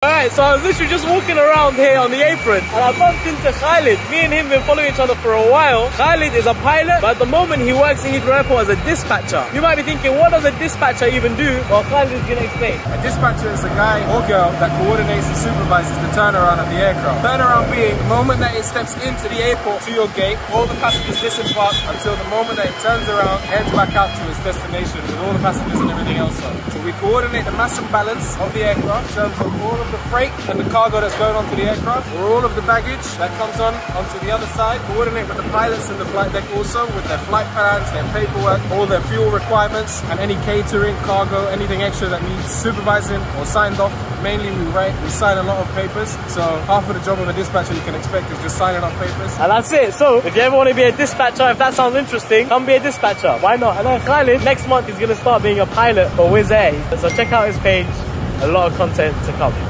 Alright, so I was literally just walking around here on the apron and I bumped into Khalid. Me and him have been following each other for a while. Khalid is a pilot, but at the moment he works in Heathrow Airport as a dispatcher. You might be thinking, what does a dispatcher even do? Well, Khalid is going to explain. A dispatcher is a guy or girl that coordinates and supervises the turnaround of the aircraft. Turnaround being the moment that it steps into the airport to your gate, all the passengers disembark until the moment that it turns around, heads back out to its destination with all the passengers and everything else on. So we coordinate the mass and balance of the aircraft in terms of all of the freight and the cargo that's going onto the aircraft, or all of the baggage that comes onto the other side. Coordinate with the pilots in the flight deck also with their flight plans, their paperwork, all their fuel requirements, and any catering, cargo, anything extra that needs supervising or signed off. Mainly we sign a lot of papers, so half of the job of a dispatcher you can expect is just signing off papers. And that's it. So if you ever want to be a dispatcher, if that sounds interesting, come be a dispatcher. Why not? And then Khalid, next month he's going to start being a pilot for Wizz Air. So check out his page. A lot of content to come.